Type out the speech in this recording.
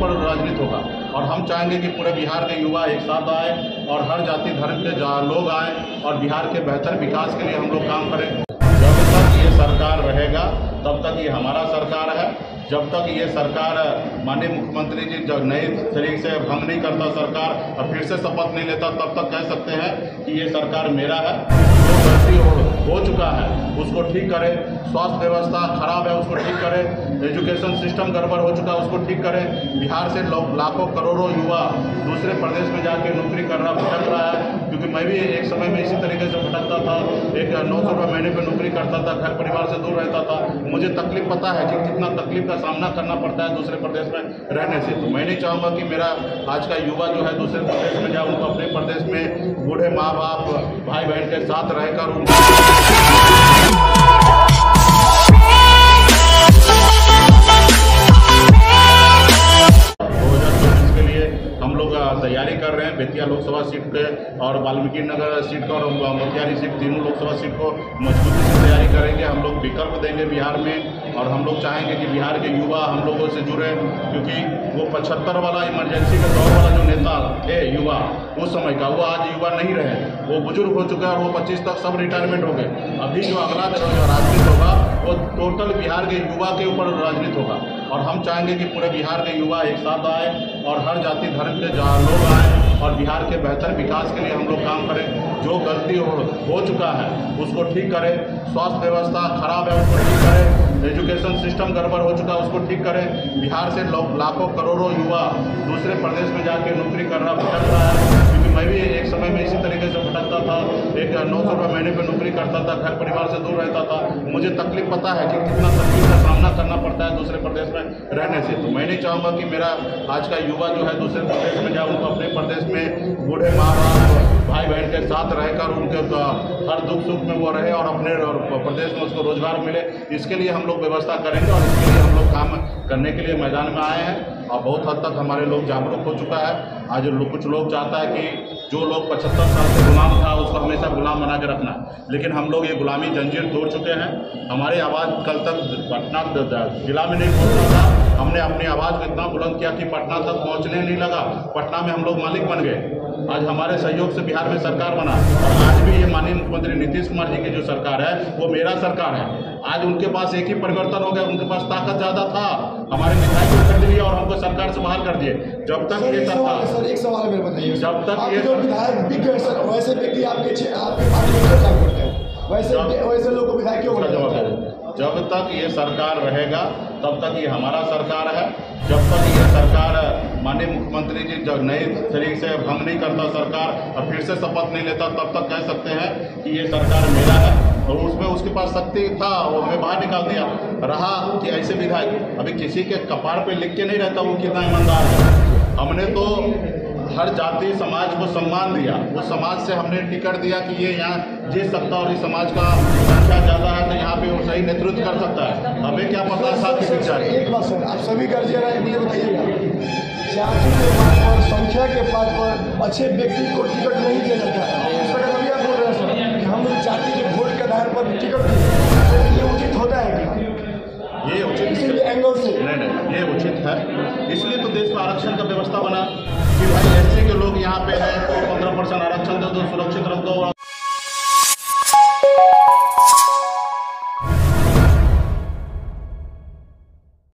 पर राजनीति होगा। और हम चाहेंगे कि पूरे बिहार के युवा एक साथ आए और हर जाति धर्म के लोग आए और बिहार के बेहतर विकास के लिए हम लोग काम करें। जब तक ये सरकार रहेगा तब तक ये हमारा सरकार है। जब तक ये सरकार माननीय मुख्यमंत्री जी जब नए तरीके से भंग नहीं करता सरकार और फिर से शपथ नहीं लेता तब तक कह सकते हैं कि ये सरकार मेरा है। जो गलती हो चुका है उसको ठीक करे, स्वास्थ्य व्यवस्था खराब है उसको ठीक करे, एजुकेशन सिस्टम गड़बड़ हो चुका है उसको ठीक करे। बिहार से लाखों करोड़ों युवा दूसरे प्रदेश में जाके नौकरी करना भटक रहा है, क्योंकि मैं भी एक समय में इसी तरीके से भटकता था। एक 900 रुपये महीने पर नौकरी करता था, घर परिवार से दूर रहता था। मुझे तकलीफ पता है कि कितना तकलीफ का सामना करना पड़ता है दूसरे प्रदेश में रहने से। तो मैं नहीं चाहूँगा कि मेरा आज का युवा जो है दूसरे प्रदेश में जाऊँ, अपने प्रदेश में बूढ़े माँ बाप भाई बहन के साथ रहकर तैयारी कर रहे हैं। बेतिया लोकसभा सीट के और वाल्मीकि नगर सीट का और मोतिहारी सीट, तीनों लोकसभा सीट को मजबूती से तैयारी करेंगे। हम लोग विकल्प देंगे बिहार में और हम लोग चाहेंगे कि बिहार के युवा हम लोगों से जुड़े, क्योंकि वो 75 वाला इमरजेंसी का दौर वाला जो नेता थे युवा उस समय का, वो आज युवा नहीं रहे, वो बुजुर्ग हो चुका है और वो 25 तक सब रिटायरमेंट हो गए। अभी जो अगला राजनीति होगा वो टोटल बिहार के युवा के ऊपर राजनीति होगा। और हम चाहेंगे कि पूरे बिहार के युवा एक साथ आए और हर जाति धर्म के लोग आए और बिहार के बेहतर विकास के लिए हम लोग काम करें। जो गलती हो चुका है उसको ठीक करें, स्वास्थ्य व्यवस्था खराब है उसको ठीक करें, एजुकेशन सिस्टम गड़बड़ हो चुका है उसको ठीक करें। बिहार से लाखों करोड़ों युवा दूसरे प्रदेश में जाके नौकरी करना भटक रहा है, क्योंकि मैं भी एक समय में इसी तरीके से भटकता था। एक 900 रुपये महीने पर नौकरी करता था, घर परिवार से दूर रहता था। मुझे तकलीफ पता है कि कितना तकलीफ का सामना करना पड़ता है दूसरे प्रदेश में रहने से। तो मैं नहीं चाहूँगा कि मेरा आज का युवा जो है दूसरे प्रदेश में जाऊँ, अपने प्रदेश में बूढ़े माँ बाप भाई बहन के साथ रहकर उनके हर दुख सुख में वो रहे और अपने प्रदेश में उसको रोजगार मिले। इसके लिए हम लोग व्यवस्था करेंगे और इसके लिए हम लोग काम करने के लिए मैदान में आए हैं। और बहुत हद तक हमारे लोग जागरूक हो चुका है। आज कुछ लोग चाहता है कि जो लोग 75 साल से गुलाम था उसको हमेशा गुलाम बना के रखना, लेकिन हम लोग ये गुलामी जंजीर तोड़ चुके हैं। हमारी आवाज़ कल तक पटना जिला में नहीं पहुँच सकता, हमने अपनी आवाज़ को इतना बुलंद किया कि पटना तक पहुँचने नहीं लगा, पटना में हम लोग मालिक बन गए। आज हमारे सहयोग से बिहार में सरकार बना और आज भी ये माननीय मुख्यमंत्री नीतीश कुमार जी की जो सरकार है वो मेरा सरकार है। आज उनके पास एक ही परिवर्तन हो गया, उनके पास ताकत ज़्यादा था, हमारे विधायक को कर दिए और हमको सरकार से बाहर कर दिए। जब तक ये सरकार सर एक सवाल मेरे बताइए, जब तक ये विधायक बिक गए सर, वैसे व्यक्ति आपके पार्टी में क्या काम करते हैं, वैसे लोग को विधायक क्यों बना जवाब है। जब तक ये सरकार रहेगा तब तक ये हमारा सरकार है। जब तक ये सरकार माननीय मुख्यमंत्री जी जब नए तरीके से भंग नहीं करता सरकार और फिर से शपथ नहीं लेता तब तक कह सकते हैं कि ये सरकार मेरा है। और उसमें उसके पास शक्ति था, वो हमें बाहर निकाल दिया। रहा कि ऐसे विधायक अभी किसी के कपार पे लिख के नहीं रहता वो कितना ईमानदार है। हमने तो हर जाति समाज को सम्मान दिया, वो समाज से हमने टिकट दिया कि ये यहाँ जीत सकता है और इस समाज का संख्या ज़्यादा है तो यहाँ पे वो सही नेतृत्व कर सकता है। हमें क्या पता था कि विचार एक बात सर आप सभी कर ये बताइएगा, संख्या के बात पर अच्छे व्यक्ति को टिकट नहीं दिया जाता है। इस पर अभी आप बोल रहे हैं सर कि हम जाति के वोट के आधार पर टिकट दें, ये उचित होता है? ये उचित एंगल से नहीं, ये उचित है। इसलिए तो देश में आरक्षण का व्यवस्था बना कि भाई एससी के लोग यहाँ पे हैं तो 15% आरक्षण दो, सुरक्षित रख दो।